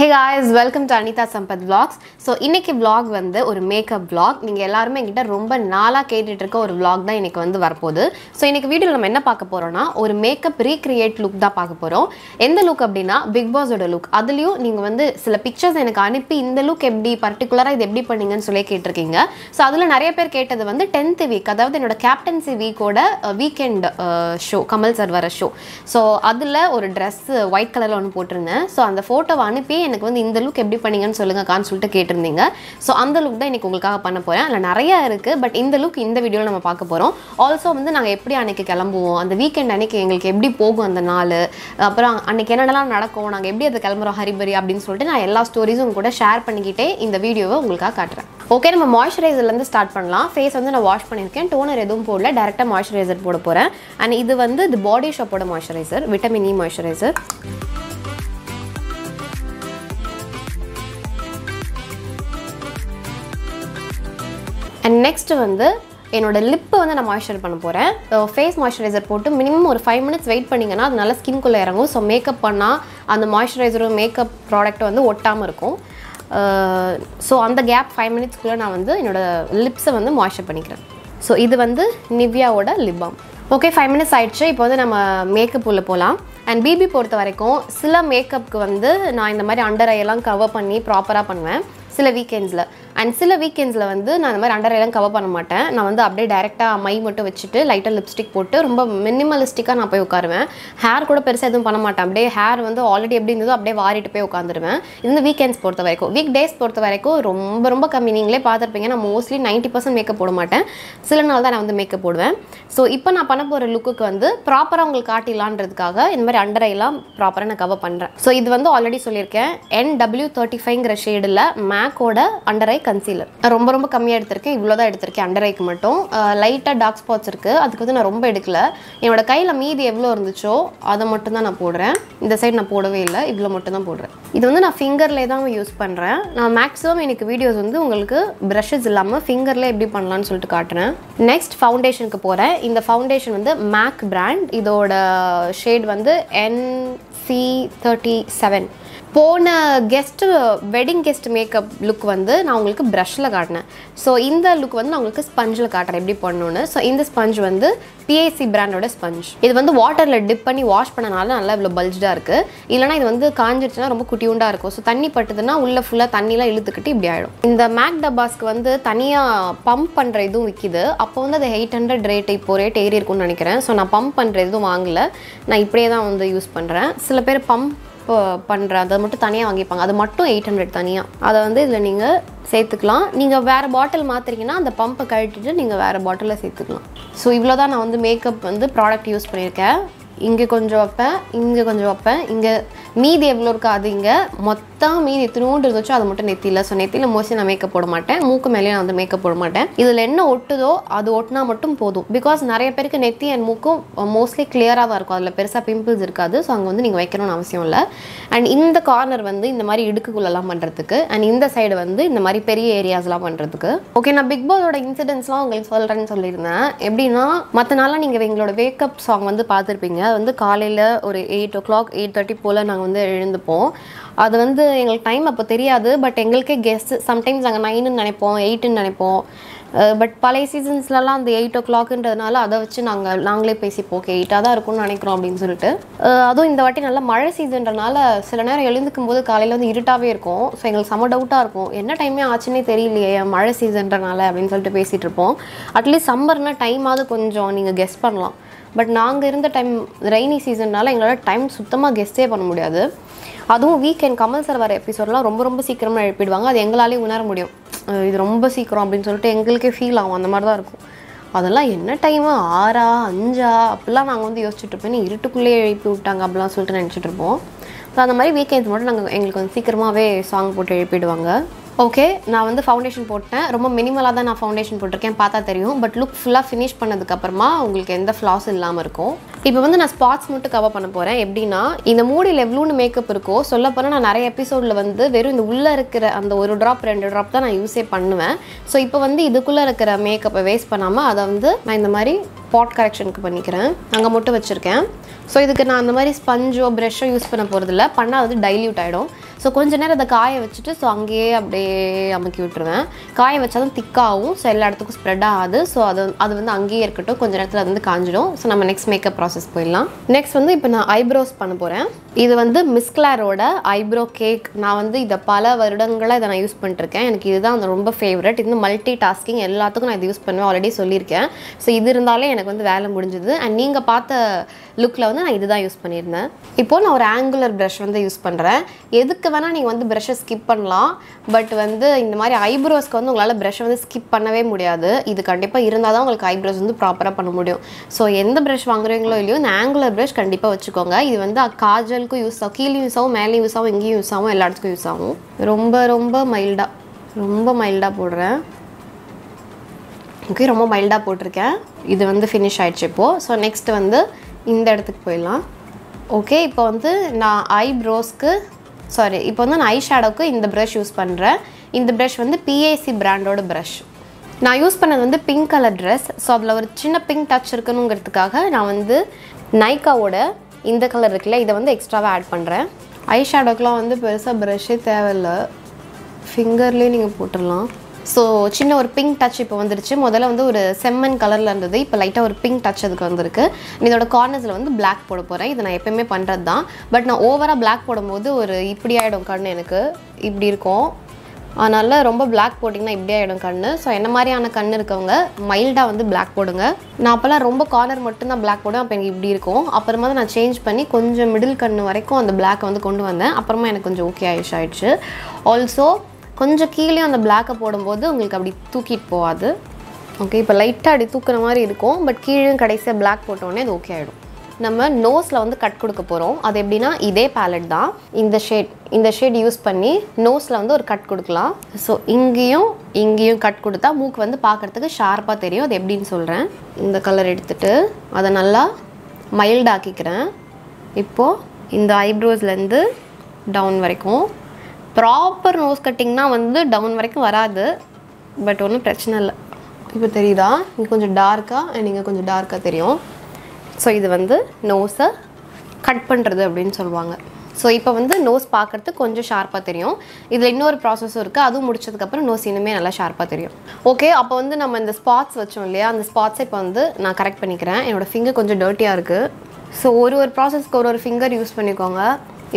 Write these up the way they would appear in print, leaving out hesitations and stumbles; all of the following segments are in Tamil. Hey guys, welcome to Anitha Sampath Vlogs. So, this vlog is a makeup vlog. You guys vlog da So, in this video, we will see a makeup recreate look. This look is Bigg Boss look. That's why you have pictures of this look in particular. So, that's why 10th week. That's why captaincy week weekend show, Kamal Sarvara show. So, that's why a dress white color. So, the photo எனக்கு வந்து இந்த லுக் எப்படி பண்ணீங்கன்னு சொல்லுங்க கான் சொல்லிட்டு கேட்டிருந்தீங்க சோ அந்த லுக் தான் இன்னைக்கு உங்களுக்காக பண்ண போறேன் அல நிறைய இருக்கு பட் இந்த லுக் இந்த வீடியோல நம்ம பார்க்க போறோம் ஆல்சோ வந்து நாங்க எப்படி அன்னைக்கு கிளம்புவோம் அந்த வீக்கெண்ட் அன்னைக்கு உங்களுக்கு எப்படி போகும் அந்த நாள் அப்புறம் அன்னைக்கு என்னெல்லாம் நடக்கும் நாங்க எப்படி அத கிளம்பறோம் ஹரிபரி அப்படினு சொல்லிட்டு நான் எல்லா ஸ்டோரீஸும் கூட ஷேர் பண்ணிக்கிட்டே இந்த வீடியோவை உங்களுக்கு காட்டுறேன் ஓகே நம்ம மாய்ஸ்சரைசர்ல இருந்து ஸ்டார்ட் பண்ணலாம் ஃபேஸ் வந்து நான் வாஷ் பண்ணிருக்கேன் டோனர் எதுவும் போடல डायरेक्टली மாய்ஸ்சரைசர் போட போறேன் and இது வந்து The Body Shop ஓட moisturiser Vitamin E moisturiser And next one, என்னோட லிப் வந்து நான் மாய்ஸ்சரைஸ் பண்ண போறேன் ஃபேஸ் மாய்ஸ்சரைசர் போட்டு மினிமம் ஒரு 5 minutes வெயிட் பண்ணீங்கனா அது நல்ல ஸ்கின் குள்ள இறங்கும் சோ மேக்கப் பண்ணா அந்த மாய்ஸ்சரைசரும் மேக்கப் ப்ராடக்ட் வந்து ஒட்டாம இருக்கும் சோ அந்த கேப் 5 minutes குள்ள நான் வந்து என்னோட லிப்ஸ் வந்து மாய்ஸ்சரைஸ் பண்ணிக்கிறேன் சோ இது வந்து Nivea ஓட லிப் பாம் ஓகே 5 minutes ஆயிடுச்சு இப்போ வந்து நம்ம மேக்கப் உள்ள போலாம் And BB பொறுத்த வரைக்கும் சில மேக்கப்க்கு வந்து நான் இந்த மாதிரி அண்டர் ஐ எல்லாம் கவர் பண்ணி ப்ராப்பரா பண்ணுவேன் சில வீக்கெண்ட்ஸ்ல And சில வீக்கெண்ட்ஸ்ல வந்து நான் இந்த மாதிரி அண்டர் ஐ எல்லாம் கவர் பண்ண மாட்டேன் நான் வந்து அப்படியே डायरेक्टली மை மட்டும் வச்சிட்டு லைட்டா லிப்ஸ்டிக் போட்டு ரொம்ப மினிமலிஸ்டிக்கா நான் போய் உட்காருவேன் ஹேர் கூட பெருசா எதுவும் பண்ண மாட்டேன் அப்படியே ஹேர் வந்து ஆல்ரெடி எப்படி இருந்ததோ அப்படியே வாரிட்டு போய் உட்கார்ந்துருவேன் இந்த வீக்கெண்ட்ஸ் பொறுத்த வரைக்கும் வீக் டேஸ் பொறுத்த வரைக்கும் ரொம்ப ரொம்ப கம்மி நீங்களே பாத்திருப்பீங்க நான் மோஸ்ட்லி 90% மேக்கப் போட மாட்டேன் சில நாள் தான் நான் வந்து மேக்கப் போடுவேன் சோ இப்போ நான் பண்ண போற லுக்குக்கு வந்து ப்ராப்பரா உங்களுக்கு காட்டிலாம்ன்றதுக்காக இந்த மாதிரி Under eye la proper na cover pandren. So idu vandu already sollirukken NW35 gra shade la MAC oda under eye concealer. Romba romba kammiya eduthirken ivlo da eduthirken under eye ku mattum light dark spots irukku adukku vandu na romba edukla enoda kaiyila meedi evlo irunducho adha mattum da na podren indha side na podave illa ivlo mattum da podren idu vandu na finger la da use pandren na maximum enikku videos vandu ungalku brushes illama finger la eppadi pannalam nu solittu kaatren next foundation ku poren indha foundation vandu MAC brand idoda shade vandu NC37 போன guest wedding guest makeup look வந்து நான் உங்களுக்கு பிரஷ்ல காட்டினேன் சோ இந்த லுக் வந்து நான் உங்களுக்கு ஸ்பஞ்ச்ல காட்றேன் எப்படி பண்ணனும்னு சோ இந்த ஸ்பஞ்ச் வந்து P.I.C. பிராண்டோட ஸ்பஞ்ச் இது வந்து வாட்டர்ல டிப் பண்ணி வாஷ் பண்ணனால நல்லா இவ்ளோ பல்ஜ்டா இருக்கு இல்லனா இது வந்து காஞ்சிடுச்சுனா ரொம்ப குட்டியூண்டா இருக்கும் சோ தண்ணி பட்டுதுனா உள்ள ஃபுல்லா தண்ணில இழுத்துக்கிட்டு இப்படி ஆயிடும் இந்த மேக் டப்பாஸ்க்கு வந்து தனியா பம்ப் பண்ற இதுவும் விக்குது அப்போ வந்து அது 800 ரேட் இப்போ ரேட் ஏறி இருக்கும்னு நினைக்கிறேன் சோ நான் பம்ப் பண்ற இதுவும் வாங்கல நான் இப்படியே தான் வந்து யூஸ் பண்றேன் சில பேர் பம்ப் பண்ற அத மட்டும் தனியா வாங்கிப்பாங்க அது மட்டும் 800 தனியா அத வந்து இதுல நீங்க சேர்த்துக்கலாம் நீங்க வேற பாட்டில் மாத்துறீங்கனா அந்த பம்ப கழட்டிட்டு நீங்க வேற பாட்டில்ல சேர்த்துக்கலாம் சோ இவ்ளோ தான் நான் வந்து மேக்கப் வந்து ப்ராடக்ட் யூஸ் பண்ணிருக்கேன் இங்க கொஞ்சம் வைப்பேன் இங்க கொஞ்சம் வைப்பேன் இங்க மீதி எவ்வளவு இருக்கு அது இங்க மொத்தம் மீதி தூண்டு இருந்துச்சு அது மட்டும் நெத்தில சோ நெத்தில மோஸ்ட்லி நான் மேக்கப் போட மாட்டேன் மூக்கு மேலயே நான் வந்து மேக்கப் போட மாட்டேன் இதுல என்ன ஒட்டுதோ அது ஒட்டுனா மட்டும் போதும் because நிறைய பேருக்கு நெத்தி and மூக்கு மோஸ்ட்லி கிளியரா தான் இருக்கும் அதுல பெருசா பிம்பிள்ஸ் இருக்காது சோ அங்க வந்து நீங்க வைக்கணும்னு அவசியம் இல்ல and இந்த கார்னர் வந்து இந்த மாதிரி இடுக்குக்குள்ளலாம் பண்றதுக்கு and இந்த சைடு வந்து இந்த மாதிரி பெரிய ஏரியாஸ்லாம் பண்றதுக்கு ஓகே நான் பிக் பாஸோட இன்சிடென்ட்ஸ்லாம் உங்களுக்கு சொல்றேன்னு சொல்லிருந்தேன் எப்படினா மத்த நாளா நீங்க எங்களோட வேக் அப் சாங் வந்து பாத்திருப்பீங்க வந்து காலையில ஒரு 8:00 8:30 போல நாங்க வந்து எழுந்துப்போம் அது வந்து எங்களுக்கு டைம் அப்ப தெரியாது பட் எங்களுக்கே கெஸ் sometimes அங்க 9 ன்னு நினைப்போம் 8 ன்னு நினைப்போம் பட் பழைய சீசன்ஸ்லலாம் அந்த 8:00 ன்றதனால அத வச்சு நாங்களே பேசிப்போம் 8:00 தான் இருக்கும்னு நினைக்கிறோம் அப்படினு சொல்லிட்டு அதுவும் இந்த வாட்டி நல்ல மழை சீசன்றனால சில நேரம் எழுந்துக்கும்போது காலையில வந்து இருட்டாவே இருக்கும் சோ எங்களுக்கு சம டவுட்டா இருக்கும் என்ன டைமே ஆச்சுனே தெரியலையே மழை சீசன்றனால அப்படினு சொல்லிட்டு பேசிட்டு இருப்போம் அட்லீஸ்ட் சம்மர்னா டைமாவது கொஞ்சம் நீங்க கெஸ் பண்ணலாம் பட் நாங்க இருந்த டைம் ரெய்னி சீசன்னால எங்களால டைம் சுத்தமா கெஸ்டே பண்ண முடியாது அதுவும் வீக்கெண்ட் கமல் சார் வர எபிசோட்லாம் ரொம்ப ரொம்ப சீக்கிரமா எழுப்பிடுவாங்க அது எங்களாலே உணர முடியும் இது ரொம்ப சீக்கிரம் அப்படினு சொல்லிட்டு எங்களுக்கே ஃபீல் ஆகும் அந்த மாதிரி தான் இருக்கும் அதெல்லாம் என்ன டைமா 6 5 அப்பலாம் நாங்க வந்து யோசிச்சிட்டு இருப்பேன் இருட்டுக்குள்ளே எழுப்பி விட்டாங்க அப்பலாம் சொல்லிட்டு நினைச்சிட்டு இருப்போம் சோ அந்த மாதிரி வீக்கெண்ட்ஸ் மட்டும் நாங்க எங்களுக்கு வந்து சீக்கிரமாவே சாங் போட்டு எழுப்பிடுவாங்க ஓகே நான் வந்து ஃபவுண்டேஷன் போட்டேன் ரொம்ப மினிமலா தான் நான் ஃபவுண்டேஷன் போட்டுருக்கேன் பார்த்தா தெரியும் பட் லுக் ஃபுல்லா finish பண்ணதுக்கு அப்புறமா உங்களுக்கு எந்த flaws இல்லாம இருக்கும் இப்போ வந்து நான் ஸ்பாட்ஸ் மட்டும் கவர் பண்ண போறேன் எப்படினா இந்த மூடில எவ்வளவு மேக்கப் இருக்கோ சொல்ல போனா நான் நிறைய எபிசோட்ல வந்து வெறும் இந்த உள்ள இருக்கிற அந்த ஒரு டிராப் ரெண்டு டிராப் தான் நான் யூஸே பண்ணுவேன் சோ இப்போ வந்து இதுக்குள்ள இருக்கிற மேக்கப்பை வேஸ்ட் பண்ணாம அத வந்து நான் இந்த மாதிரி பாட் கரெக்ஷனுக்கு பண்ணிக்கிறேன் அங்க மட்டும் வச்சிருக்கேன் சோ இதுக்கு நான் அந்த மாதிரி ஸ்பஞ்சோ பிரஷோ யூஸ் பண்ண போறது இல்ல பண்ணா அது டைல்யூட் ஆயிடும் So கொஞ்ச நேரம் அத காய வச்சிட்டு சோ அங்கேயே அப்படியே அமுக்கி விட்டுருவேன். காய வச்சா தான் திக் ஆகும். சோ எல்லா இடத்துக்கும் ஸ்ப்ரெட் ஆகாது. சோ அது வந்து அங்கேயே இருக்கட்டும். கொஞ்ச நேரத்துல அது வந்து காஞ்சிடும். சோ நம்ம நெக்ஸ்ட் மேக்கப் process போயிடலாம். நெக்ஸ்ட் வந்து இப்போ நான் ஐப்ரோஸ் பண்ண போறேன். இது வந்து மிஸ் கிளாரோட ஐப்ரோ கேக். நான் வந்து இத பல வருடங்களா இத நான் யூஸ் பண்ணிட்டு இருக்கேன். எனக்கு இதுதான் ரொம்ப ஃபேவரட். இது மல்டி டாஸ்கிங் எல்லாத்துக்கும் நான் இது யூஸ் பண்ணுவேன். ஆல்ரெடி சொல்லியிருக்கேன். சோ இது இருந்தாலே எனக்கு வந்து வேலை முடிஞ்சது. and நீங்க பார்த்த லுக்ல வந்து நான் இதுதான் யூஸ் பண்ணியிருந்தேன். இப்போ நான் ஒரு ஆங்குலர் பிரஷ் வந்து யூஸ் பண்றேன். எதுக்கு வேணா நீங்க வந்து பிரஷ் ஸ்கிப் பண்ணலாம். பட் வந்து இந்த மாதிரி ஐப்ரோஸ்க்கு வந்து உங்களால பிரஷ் வந்து ஸ்கிப் பண்ணவே முடியாது. இது கண்டிப்பா இருந்தா தான் உங்களுக்கு ஐப்ரோஸ் வந்து ப்ராப்பரா பண்ண முடியும். சோ எந்த பிரஷ் வாங்குறீங்களோ இல்லையோ இந்த ஆங்குலர் பிரஷ் கண்டிப்பா வச்சுக்கோங்க. இது வந்து காஜலுக்கு யூஸ் ஆகும், கீழே யூஸ் ஆகும், மேலே யூஸ் ஆகும், இங்கேயும் யூஸ் ஆகும், எல்லா இடத்துக்கும் யூஸ் ஆகும். ரொம்ப மைல்டா போடுறேன். ஓகே, ரொம்ப மைல்டாக போட்டிருக்கேன். இது வந்து ஃபினிஷ் ஆகிடுச்சு இப்போது. ஸோ நெக்ஸ்ட் வந்து இந்த இடத்துக்கு போயிடலாம். ஓகே, இப்போ வந்து நான் ஐ ஷேடோவுக்கு இந்த ப்ரஷ் யூஸ் பண்ணுறேன். இந்த ப்ரஷ் வந்து PIC பிராண்டோட ப்ரஷ். நான் யூஸ் பண்ணது வந்து பிங்க் கலர் ட்ரெஸ். ஸோ அதில் ஒரு சின்ன பிங்க் டச் இருக்கணுங்கிறதுக்காக நான் வந்து நைக்காவோட இந்த கலர் இருக்குல்ல, இதை வந்து எக்ஸ்ட்ராவாக ஆட் பண்ணுறேன். ஐ ஷேடோக்கெலாம் வந்து பெருசாக ப்ரஷ்ஷே தேவையில்லை, ஃபிங்கர்லேயே நீங்கள் போட்டுடலாம். ஸோ சின்ன ஒரு பிங்க் டச் இப்போ வந்துருச்சு. முதல்ல வந்து ஒரு செம்மன் கலரில் இருந்தது, இப்போ லைட்டாக ஒரு பிங்க் டச் அதுக்கு வந்திருக்கு. இதோட கார்னர்ஸில் வந்து பிளாக் போட போகிறேன். இது நான் எப்போயுமே பண்ணுறது தான். பட் நான் ஓவராக பிளாக் போடும்போது ஒரு இப்படி ஆகிடும் கண்ணு, எனக்கு இப்படி இருக்கும். அதனால் ரொம்ப பிளாக் போட்டிங்கன்னா இப்படி ஆகிடும் கண்ணு. ஸோ என்ன மாதிரியான கண் இருக்கவங்க மைல்டாக வந்து பிளாக் போடுங்க. நான் அப்போல்லாம் ரொம்ப கார்னர் மட்டும்தான் பிளாக் போடுவேன். அப்போ எனக்கு இப்படி இருக்கும். அப்புறமா நான் சேஞ்ச் பண்ணி கொஞ்சம் மிடில் கண்ணு வரைக்கும் அந்த பிளாக்கை வந்து கொண்டு வந்தேன். அப்புறமா எனக்கு கொஞ்சம் ஓகே ஆயிடுச்சு. ஆல்சோ கொஞ்சம் கீழே அந்த பிளாக்கை போடும்போது உங்களுக்கு அப்படி தூக்கிட்டு போகாது. ஓகே, இப்போ லைட்டாக அப்படி தூக்குற மாதிரி இருக்கும். பட் கீழே கடைசியாக பிளாக் போட்டோடனே அது ஓகே ஆகிடும். நம்ம நோஸில் வந்து கட் கொடுக்க போகிறோம். அது எப்படின்னா, இதே பேலட் தான், இந்த ஷேட் யூஸ் பண்ணி நோஸில் வந்து ஒரு கட் கொடுக்கலாம். ஸோ இங்கேயும் கட் கொடுத்தா மூக்கு வந்து பார்க்குறதுக்கு ஷார்ப்பாக தெரியும். அது எப்படின்னு சொல்கிறேன். இந்த கலர் எடுத்துகிட்டு அதை நல்லா மைல்டாக்கிக்கிறேன். இப்போது இந்த ஐப்ரோஸ்லேருந்து டவுன் வரைக்கும் ப்ராப்பர் நோஸ் கட்டிங்னால் வந்து டவுன் வரைக்கும் வராது. பட் ஒன்றும் பிரச்சனை இல்லை. இப்போ தெரியுதா? இங்கே கொஞ்சம் டார்க்காக, நீங்கள் கொஞ்சம் டார்க்காக தெரியும். ஸோ இது வந்து நோஸை கட் பண்ணுறது அப்படின்னு சொல்லுவாங்க. ஸோ இப்போ வந்து நோஸ் பார்க்குறதுக்கு கொஞ்சம் ஷார்ப்பாக தெரியும். இதில் இன்னொரு ப்ராசஸும் இருக்குது. அதுவும் முடிச்சதுக்கப்புறம் நோஸ் இன்னுமே நல்லா ஷார்ப்பாக தெரியும். ஓகே, அப்போ வந்து நம்ம இந்த ஸ்பாட்ஸ் வச்சோம் இல்லையா, அந்த ஸ்பாட்ஸை இப்போ வந்து நான் கரெக்ட் பண்ணிக்கிறேன். என்னோடய ஃபிங்கர் கொஞ்சம் டர்ட்டியாக இருக்குது. ஸோ ஒரு ப்ராசஸ்க்கு ஒரு ஃபிங்கர் யூஸ் பண்ணிக்கோங்க.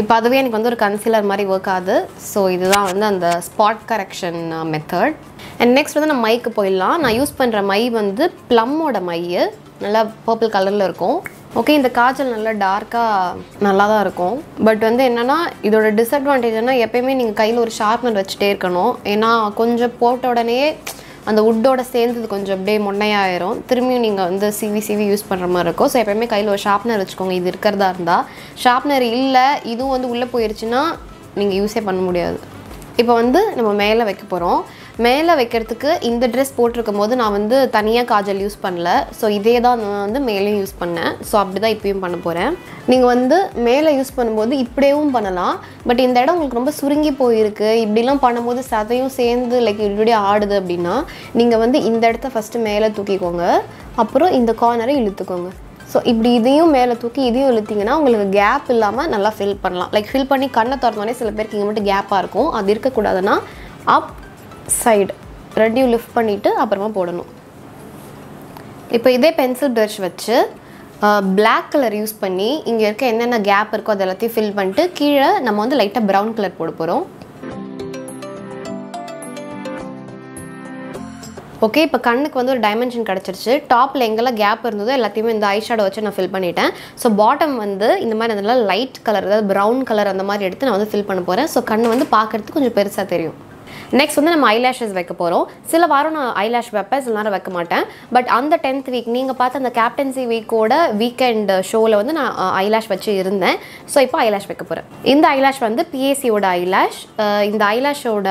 இப்போ அதுவே எனக்கு வந்து ஒரு கன்சீலர் மாதிரி ஒர்க் ஆகுது. ஸோ இதுதான் வந்து அந்த spot correction method. And next வந்து நான் மைக்கு போயிடலாம். நான் யூஸ் பண்ணுற மை வந்து ப்ளம்மோட மை. நல்லா பர்பிள் கலரில் இருக்கும். ஓகே, இந்த காஜல் நல்லா டார்க்காக நல்லா தான் இருக்கும். பட் வந்து என்னென்னா, இதோட டிஸ்அட்வான்டேஜ்னா எப்போயுமே நீங்கள் கையில் ஒரு ஷார்ப்னர் வச்சுட்டே இருக்கணும். ஏன்னா கொஞ்சம் போட்ட உடனே அந்த உட்டோட சேர்ந்தது கொஞ்சம் அப்படியே முன்னையாயிரும். திரும்பியும் நீங்கள் வந்து சீவி யூஸ் பண்ணுற மாதிரி இருக்கும். ஸோ எப்போயுமே கையில் ஒரு ஷார்ப்னர் வச்சுக்கோங்க. இது இருக்கிறதா இருந்தால் ஷார்ப்னர் இல்லை, இதுவும் வந்து உள்ளே போயிடுச்சுன்னா நீங்கள் யூஸே பண்ண முடியாது. இப்போ வந்து நம்ம மேலே வைக்க போகிறோம். மேலே வைக்கிறதுக்கு இந்த ட்ரெஸ் போட்டிருக்கும் போது நான் வந்து தனியாக காஜல் யூஸ் பண்ணல. ஸோ இதே தான் நான் வந்து மேலேயும் யூஸ் பண்ணேன். ஸோ அப்படி தான் இப்போயும் பண்ண போகிறேன். நீங்கள் வந்து மேலே யூஸ் பண்ணும்போது இப்படியும் பண்ணலாம். பட் இந்த இடம் உங்களுக்கு ரொம்ப சுருங்கி போயிருக்கு, இப்படிலாம் பண்ணும்போது சதையும் சேர்ந்து லைக் இப்படி ஆடுது அப்படின்னா, நீங்கள் வந்து இந்த இடத்த ஃபஸ்ட்டு மேலே தூக்கிக்கோங்க. அப்புறம் இந்த கார்னரை இழுத்துக்கோங்க. ஸோ இப்படி இதையும் மேலே தூக்கி இதையும் இழுத்திங்கன்னா உங்களுக்கு கேப் இல்லாமல் நல்லா ஃபில் பண்ணலாம். லைக் ஃபில் பண்ணி கண்ணை திறந்தோடனே சில பேருக்கு இங்கே மட்டும் கேப்பாக இருக்கும். அது இருக்கக்கூடாதுன்னா அப் சைடு ரெண்டையும் லிஃப்ட் பண்ணிவிட்டு அப்புறமா போடணும். இப்போ இதே பென்சில் ப்ரஷ் வச்சு பிளாக் கலர் யூஸ் பண்ணி இங்கே இருக்க என்னென்ன கேப் இருக்கோ அது எல்லாத்தையும் ஃபில் பண்ணிட்டு கீழே நம்ம வந்து லைட்டாக ப்ரௌன் கலர் போட போகிறோம். ஓகே, இப்போ கண்ணுக்கு வந்து ஒரு டைமென்ஷன் கிடச்சிருச்சு. டாப்பில் எங்கெல்லாம் கேப் இருந்ததோ எல்லாத்தையுமே இந்த ஐ ஷேடோ வச்சு நான் ஃபில் பண்ணிட்டேன். ஸோ பாட்டம் வந்து இந்த மாதிரி அதெல்லாம் லைட் கலர், அதாவது ப்ரௌன் கலர் அந்த மாதிரி எடுத்து நான் வந்து ஃபில் பண்ண போகிறேன். ஸோ கண் வந்து பார்க்குறதுக்கு கொஞ்சம் பெருசாக தெரியும். நெக்ஸ்ட் வந்து நம்ம ஐலேஷஸ் வைக்க போகிறோம். சில வாரம் நான் ஐலேஷ் வைப்பேன், சில நேரம் வைக்க மாட்டேன். பட் அந்த 10th வீக் நீங்கள் பார்த்து அந்த கேப்டன்சி வீக்கோட வீக்கெண்ட் ஷோவில் வந்து நான் ஐலேஷ் வச்சு இருந்தேன். ஸோ இப்போ ஐலேஷ் வைக்க போகிறேன். இந்த ஐலேஷ் வந்து PAC-ஓட ஐலேஷ். இந்த ஐலேஷோட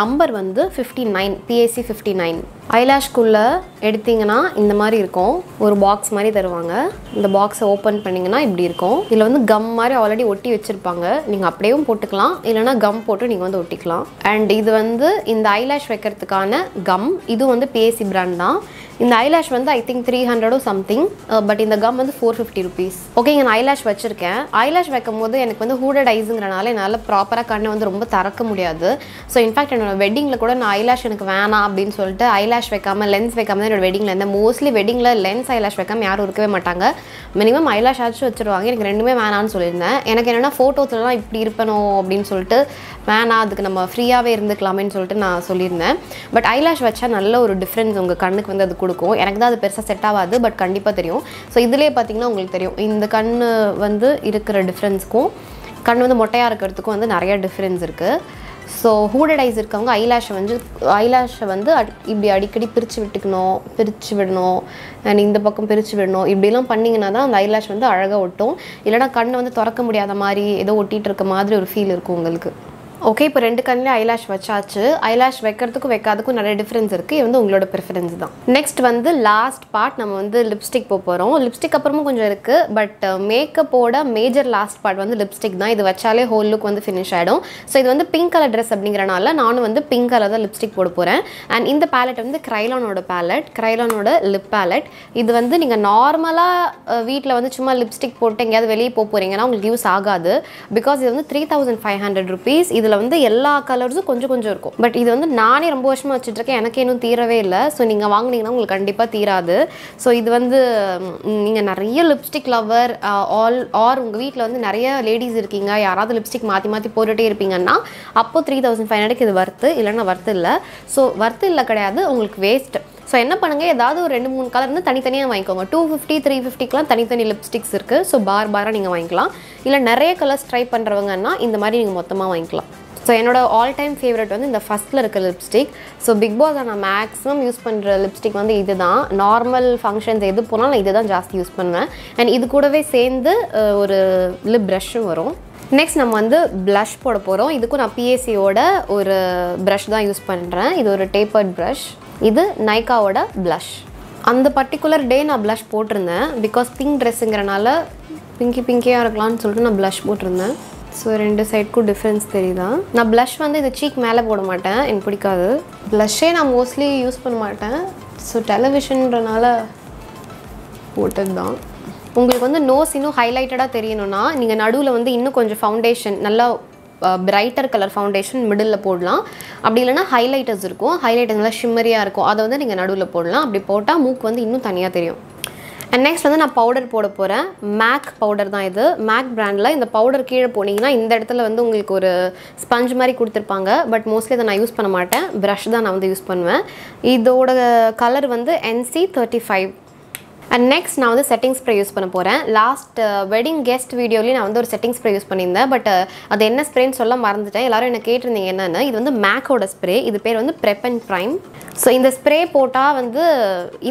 நம்பர் வந்து 59, PAC 59. ஐலேஷ்குள்ளே எடுத்திங்கன்னா இந்த மாதிரி இருக்கும். ஒரு பாக்ஸ் மாதிரி தருவாங்க. இந்த பாக்ஸை ஓப்பன் பண்ணிங்கன்னா இப்படி இருக்கும். இதில் வந்து கம் மாதிரி ஆல்ரெடி ஒட்டி வச்சுருப்பாங்க. நீங்கள் அப்படியும் போட்டுக்கலாம், இல்லைனா கம் போட்டு நீங்கள் வந்து ஒட்டிக்கலாம். அண்ட் இது வந்து இந்த ஐலேஷ் வைக்கிறதுக்கான கம். இது வந்து PAC பிராண்ட் தான். இந்த eyelash வந்து I think 300 or something but இந்த gum வந்து 450 rupees. Okay, நான் eyelash வச்சிருக்கேன். Eyelash வைக்கும்போது எனக்கு வந்து hooded eyesங்கறனால என்னால ப்ராப்பரா கண்ணை வந்து ரொம்ப தரக்க முடியாது. So in fact என்னோட வெட்டிங்ல கூட நான் eyelash எனக்கு வேணாம் அப்படினு சொல்லிட்டு eyelash வைக்காம lens வைக்காம என்னோட வெட்டிங்ல இருந்தேன். Mostly வெட்டிங்ல lens eyelash வைக்காம யாரும் இருக்கவே மாட்டாங்க. Minimum eyelash ஆச்சு வச்சிருவாங்க. எனக்கு ரெண்டுமே வேணாம்னு சொல்லிருந்தேன். எனக்கு என்னன்னா போட்டோஸ்லலாம் இப்படி இருப்பனோ அப்படினு சொல்லிட்டு வேணா அதுக்கு நம்ம ஃப்ரீயாவே இருந்துக்கலாம்னு சொல்லிட்டு நான் சொல்லிருந்தேன். But eyelash வச்சா நல்ல ஒரு டிஃபரன்ஸ் உங்க கண்ணுக்கு வந்து அது கொடுக்கும். எனக்கு தான் அது பெருசா செட் ஆகாது பட் கண்டிப்பா தெரியும். சோ இதுலயே பாத்தீங்கன்னா உங்களுக்கு தெரியும் இந்த கண் வந்து இருக்குற டிஃபரன்ஸ்க்கும் கண் வந்து மொட்டையா இருக்குறதுக்கும் வந்து நிறைய டிஃபரன்ஸ் இருக்கு. சோ hooded eyes இருக்கவங்க eyelash வந்து இப்படி அடிக்கடி பிரிச்சு விடணும் and இந்த பக்கம் பிரிச்சு விடணும் இப்படி எல்லாம் பண்ணீங்கனா தான் அந்த eyelash வந்து அழகா ஒட்டும். இல்லனா கண்ணை வந்து திறக்க முடியாத மாதிரி ஏதோ ஒட்டிட்டு இருக்க மாதிரி ஒரு ஃபீல் இருக்கும் உங்களுக்கு. Okay, இப்போ ரெண்டு கண்ணல eyelash வச்சாச்சு. Eyelash வைக்கிறதுக்கு வைக்காததுக்கு நிறைய டிஃபரன்ஸ் இருக்கு. இது வந்து உங்களோட preference தான். Next வந்து லாஸ்ட் பார்ட் நம்ம வந்து லிப்ஸ்டிக் போறோம். லிப்ஸ்டிக் அப்புறமும் கொஞ்சம் இருக்கு பட் மேக்கப்போட மேஜர் லாஸ்ட் பார்ட் வந்து லிப்ஸ்டிக் தான். இது வச்சாலே ஹோல் லுக் வந்து finish ஆயிடும். சோ இது வந்து pink color dress அப்படிங்கறனால நானும் வந்து pink color தான் லிப்ஸ்டிக் போட போறேன். And இந்த palette வந்து Krylon ஓட lip palette. இது வந்து நீங்க நார்மலா வீட்ல வந்து சும்மா லிப்ஸ்டிக் போட்டு எங்கயாவது வெளிய போறீங்கனா உங்களுக்கு யூஸ் ஆகாது. Because இது வந்து 3500 rupees. வந்து எல்லா கலர்ஸும் கொஞ்சம் இருக்கும் பட் இது வந்து நானே ரொம்ப வருஷமா வச்சிட்டு இருக்கேன். எனக்கு இன்னும் தீரவே இல்ல. சோ நீங்க வாங்குனீங்கன்னா உங்களுக்கு கண்டிப்பா தீராது. சோ இது வந்து நீங்க நிறைய லிப்ஸ்டிக் லவர் ஆர் உங்க வீட்ல வந்து நிறைய லேடிஸ் இருக்கீங்க யாராவது லிப்ஸ்டிக் மாத்தி போட்டுட்டே இருப்பீங்கன்னா அப்போ 3500 க்கு இது வர்த் இல்லனா வர்த் இல்ல. சோ வர்த் இல்ல கிடையாது உங்களுக்கு வேஸ்ட். சோ என்ன பண்ணுங்க ஏதாவது ஒரு 2-3 கலர் வந்து தனித்தனியா வாங்குங்க. 250 350 க்குலாம் தனித்தனி லிப்ஸ்டிக்ஸ் இருக்கு. சோ பாரா நீங்க வாங்கலாம். இல்ல நிறைய கலர்ஸ் ட்ரை பண்றவங்கன்னா இந்த மாதிரி நீங்க மொத்தமா வாங்கலாம். So என்னோட ஆல் டைம் ஃபேவரட் வந்து இந்த ஃபர்ஸ்ட்ல இருக்க லிப்ஸ்டிக். சோ பிக் பாஸ் நான் மேக்ஸिमम யூஸ் பண்ற லிப்ஸ்டிக் வந்து இதுதான். நார்மல் ஃபங்க்ஷன்ஸ் எது போனா நான் இதுதான் ஜாஸ்தி யூஸ் பண்ணுவேன். and இது கூடவே சேர்ந்து ஒரு லிப் பிரஷ் வரும். Next நம்ம வந்து blush போட போறோம். இதுக்கு நான் PAC ஓட ஒரு brush தான் யூஸ் பண்றேன். இது ஒரு டேப்பர்ட் brush. இது Nykaa ஓட blush. அந்த பர்టిక్యులர் டே நான் blush போட்டுறேன் because pink dressங்கறனால pinkiயா இருக்கலாம்னு சொல்லிட்டு நான் blush போட்டுறேன். சோ ரெண்டு சைடுக்கு டிஃபரன்ஸ் தெரியுதா? நான் blush வந்து இந்த cheek மேலே போட மாட்டேன். எனக்கு பிடிக்காது. blush-ஏ நான் மோஸ்ட்லி யூஸ் பண்ண மாட்டேன். சோ டெலிவிஷன்ன்றனால போட்டதுதான். உங்களுக்கு வந்து நோஸ் இன்னும் ஹைலைட்டடா தெரியணும்னா நீங்க நடுவுல வந்து இன்னும் கொஞ்சம் ஃபவுண்டேஷன் நல்லா brighter color foundation middle போடலாம். அப்படி இல்லனா ஹைலைட்டர்ஸ் இருக்கும். ஹைலைட்டர் நல்லா shimmery-ஆ இருக்கும். அத வந்து நீங்க நடுவுல போடலாம். அப்படி போட்டா மூக்கு வந்து இன்னும் தனியா தெரியும். And next வந்து நான் பவுடர் போட போறேன். MAC பவுடர் தான் இது. MAC பிராண்ட்ல இந்த பவுடர் கீழ போனீங்கன்னா இந்த இடத்துல வந்து உங்களுக்கு ஒரு ஸ்பஞ்ச் மாதிரி கொடுத்திருப்பாங்க. பட் மோஸ்ட்லி இத நான் யூஸ் பண்ண மாட்டேன். பிரஷ் தான் நான் வந்து யூஸ் பண்ணுவேன். இதோட கலர் வந்து NC35. And next நான் வந்து செட்டிங் ஸ்ப்ரே யூஸ் பண்ண போறேன். லாஸ்ட் வெட்டிங் கெஸ்ட் வீடியோலயே நான் வந்து ஒரு செட்டிங் ஸ்ப்ரே யூஸ் பண்ணியிருந்தேன். பட் அது என்ன ஸ்ப்ரேன்னு சொல்ல மறந்துட்டேன். எல்லாரும் என்ன கேட்டிருந்தீங்க என்னன்னு. இது வந்து மேக்கோட ஸ்ப்ரே. இது பேர் வந்து Prep and Prime. சோ இந்த ஸ்ப்ரே போட்டா வந்து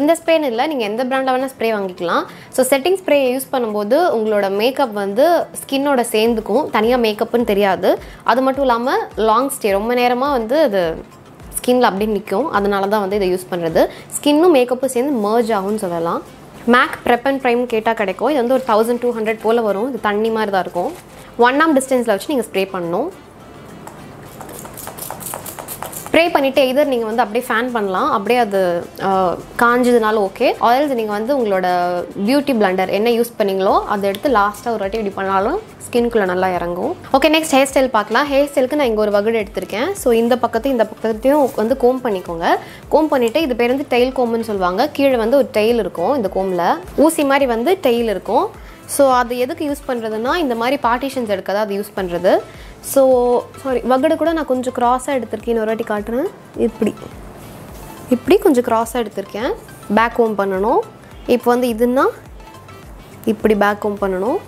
இந்த ஸ்ப்ரேன்னு இல்ல நீங்க எந்த பிராண்ட்ல வேணா ஸ்ப்ரே வாங்கிக்கலாம். சோ செட்டிங் ஸ்ப்ரே யூஸ் பண்ணும்போது உங்களோட மேக்கப் வந்து ஸ்கின்னோட சேர்ந்துக்கும். தனியா மேக்கப்னு தெரியாது. அது மட்டும் இல்லாம லாங் ஸ்டே ரொம்ப நேரமா வந்து அது ஸ்கின்ல அப்படியே நிக்கும். அதனால தான் வந்து இத யூஸ் பண்றது. ஸ்கின்னும் மேக்கப்பும் சேர்ந்து merge ஆகும்னு சொல்லலாம். MAC Prep and Prime கேட்டா கிடைக்கும். இது வந்து ஒரு 1200 போல வரும். இது தண்ணி மாதிரி தான் இருக்கும். 1 arm டிஸ்டன்ஸ்ல வச்சு நீங்க ஸ்ப்ரே பண்ணனும். ஸ்ப்ரே பண்ணிட்டு either நீங்க வந்து அப்படியே ஃபேன் பண்ணலாம். அப்படியே அது காஞ்சதுனால ஓகே. ஆயில்ஸ் நீங்க வந்து உங்களோட பியூட்டி பிளண்டர் என்ன யூஸ் பண்ணீங்களோ அதை எடுத்து லாஸ்டா ஒரு வாட்டி இப்படி பண்ணாலும் ஸ்கின்க்குள்ள நல்லா இறங்கும். ஓகே, நெக்ஸ்ட் ஹேர் ஸ்டைல் பார்க்கலாம். ஹேர் ஸ்டைலுக்கு நான் இங்க ஒரு வகுடு எடுத்திருக்கேன். சோ இந்த பக்கத்தையும் வந்து கோம் பண்ணிக்கோங்க. கோம் பண்ணிட்டு இது பேர் வந்து டெயில் கோம்னு சொல்வாங்க. கீழ வந்து ஒரு டெயில் இருக்கும். இந்த கோம்ல ஊசி மாதிரி வந்து டெயில் இருக்கும். சோ அது எதுக்கு யூஸ் பண்றதுன்னா இந்த மாதிரி பார்ட்டிஷன்ஸ் எடுக்கதா அது யூஸ் பண்றது. சோ சாரி வகுடு கூட நான் கொஞ்சம் கிராஸா எடுத்துர்க்கேன். ஒரு வாட்டி காட்டுறேன். இப்படி கொஞ்சம் கிராஸா எடுத்துர்க்கேன். பேக் கோம் பண்ணனும். இப்போ வந்து இதுன்னா இப்படி பேக் கோம் பண்ணனும்.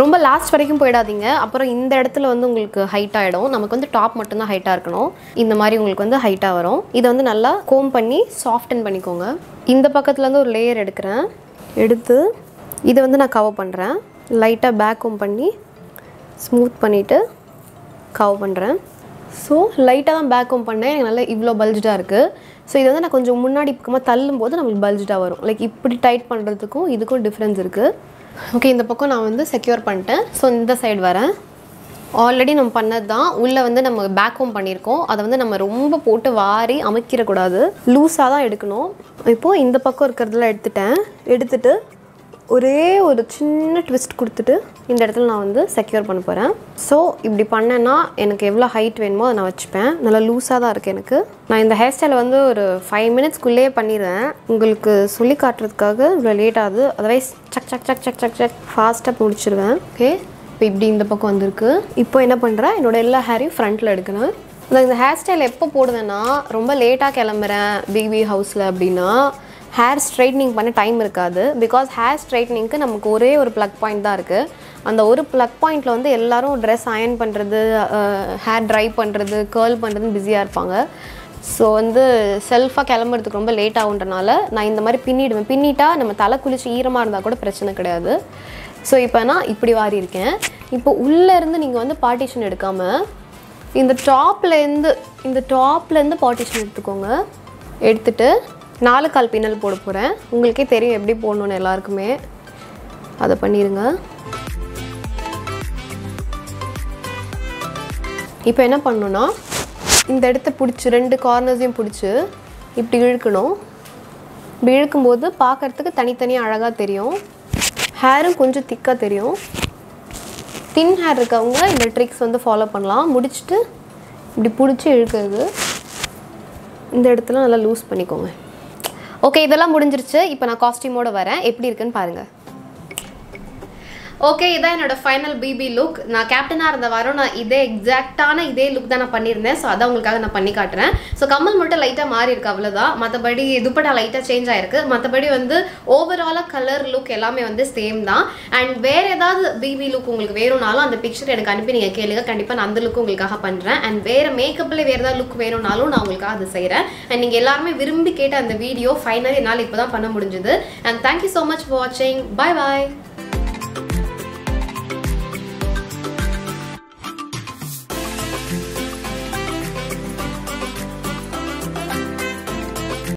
ரொம்ப லாஸ்ட் வரைக்கும் போய்டாதீங்க. அப்புறம் இந்த இடத்துல வந்து உங்களுக்கு ஹைட் ஆயிடும். நமக்கு வந்து டாப் மட்டும் தான் ஹைட்டா இருக்கணும். இந்த மாதிரி உங்களுக்கு வந்து ஹைட்டா வரும். இத வந்து நல்லா கோம் பண்ணி சாஃப்டன் பண்ணிக்கோங்க. இந்த பக்கத்துல இருந்து ஒரு லேயர் எடுக்கிறேன். எடுத்து இத வந்து நான் கவர் பண்றேன். லைட்டா பேக் கோம் பண்ணி ஸ்மூத் பண்ணிட்டு கவர் பண்றேன். சோ லைட்டா தான் பேக் கோம் பண்ணேன். எனக்கு நல்லா இவ்ளோ பல்ஜ்டா இருக்கு. சோ இது வந்து நான் கொஞ்சம் முன்னாடி பக்கமா தள்ளும்போது நமக்கு பல்ஜ்டா வரும். லைக் இப்படி டைட் பண்றதுக்கும் இதுக்கும் டிஃபரன்ஸ் இருக்கு. ஓகே, இந்த பக்கம் நான் வந்து செக்யூர் பண்ணிட்டேன். சோ இந்த சைடு வரேன். Already we have done back home. That's வந்து நம்ம ரொம்ப போட்டு வாரி அமக்கிர கூடாது. லூசா தான் எடுக்கணும். இப்போ இந்த பக்கம் இருக்குறதுல எடுத்துட்டேன். எடுத்துட்டு ஒரே ஒரு சின்ன ட்விஸ்ட் கொடுத்துட்டு இந்த இடத்துல நான் வந்து செக்யூர் பண்ண போறேன். சோ இப்படி பண்ணேனா எனக்கு எவ்வளவு ஹைட் வேணுமோ நான் வச்சிப்பேன். நல்ல லூசா தான் இருக்கு எனக்கு. நான் இந்த ஹேர் ஸ்டைல் வந்து ஒரு 5 minutes குள்ளே பண்ணிறேன். உங்களுக்கு சொல்லி காட்றதுக்காக லேட் ஆது. अदरवाइज சக் சக் சக் சக் சக் சக் ஃபாஸ்டா முடிச்சிடுவேன். ஓகே இப்படி இந்த பக்கம் வந்திருக்கு. இப்போ என்ன பண்றேன்? என்னோட எல்லா ஹேரையும் ஃப்ரண்ட்ல எடுக்கணும். நான் இந்த ஹேர் ஸ்டைல் எப்போ போடுவேனா ரொம்ப லேட்டா கிளம்பறேன் பிபி ஹவுஸ்ல அப்படினா hair straightening பண்ண டைம் இருக்காது. because hair straightening க்கு நமக்கு ஒரே ஒரு plug point தான் இருக்கு. அந்த ஒரு plug pointல வந்து எல்லாரும் dress iron பண்றது, hair dry பண்றது, curl பண்றதுன்னு பிஸியா இருப்பாங்க. சோ வந்து செல்ஃபா கிளம்பறதுக்கு ரொம்ப லேட் ஆகுன்றனால நான் இந்த மாதிரி பின்னிடுவேன். பின்னிட்டா நம்ம தலை குளிச்சு ஈரமா இருந்தா கூட பிரச்சனை கிடையாது. சோ இப்போ நான் இப்படி வாரி இருக்கேன். இப்போ உள்ள இருந்து நீங்க வந்து பார்ட்டிஷன் எடுக்காம இந்த டாப்ல இருந்து பார்ட்டிஷன் எடுத்துக்கோங்க. எடுத்துட்டு 4 பின்னல் போட போறேன். உங்களுக்கே தெரியும் எப்படி போடணும்னு எல்லாருக்குமே. அத பண்ணிருங்க. இப்போ என்ன பண்ணனும்னா இந்த இடத்தை பிடிச்சு ரெண்டு கார்னர்ஸையும் பிடிச்சு இப்படி இழுக்கணும். இப்படி இழுக்கும்போது பார்க்கிறதுக்கு தனித்தனியா அழகா தெரியும். ஹேரும் கொஞ்சம் திக்கா தெரியும். தின் ஹேர் இருக்கவங்க இந்த ட்ரிக்ஸ் வந்து ஃபாலோ பண்ணலாம். முடிச்சிட்டு இப்படி பிடிச்சு இழுக்கிறது. இந்த இடத்துல நல்லா லூஸ் பண்ணிக்கோங்க. Okay, இதெல்லாம் முடிஞ்சிருச்சு. இப்போ நான் காஸ்டியூம் ஓட வரேன். எப்படி இருக்குன்னு பாருங்க. ஓகே, இத என்னோட ஃபைனல் பிபி லுக். நான் கேப்டனா இருந்த வரோம் நான் இதே லுக் தான் நான் பண்ணிருந்தேன். சோ அத உங்களுக்காக நான் பண்ணி காட்றேன். சோ கமல் மட்டும் லைட்டா மாறி இருக்கு அவ்வளவுதான். மத்தபடி துப்பட்டா லைட்டா சேஞ்ச் ஆயிருக்கு. மத்தபடி வந்து ஓவராலா கலர் லுக் எல்லாமே வந்து சேம் தான். அண்ட் வேற ஏதாவது பிபி லுக் உங்களுக்கு வேணும்னாலும் அந்த பிக்சர் எனக்கு அனுப்பி நீங்க கேளுங்க. கண்டிப்பா நான் அந்த லுக் உங்களுக்காக பண்றேன். அண்ட் வேற மேக்கப்ல வேற ஏதாவது லுக் வேணும்னாலும் நான் உங்களுக்காக அதை செய்யறேன். அண்ட் நீங்க எல்லாருமே விரும்பி கேட்ட அந்த வீடியோ ஃபைனலி என்னால இப்பதான் பண்ண முடிஞ்சது. And thank you so much for வாட்சிங். பை பாய்.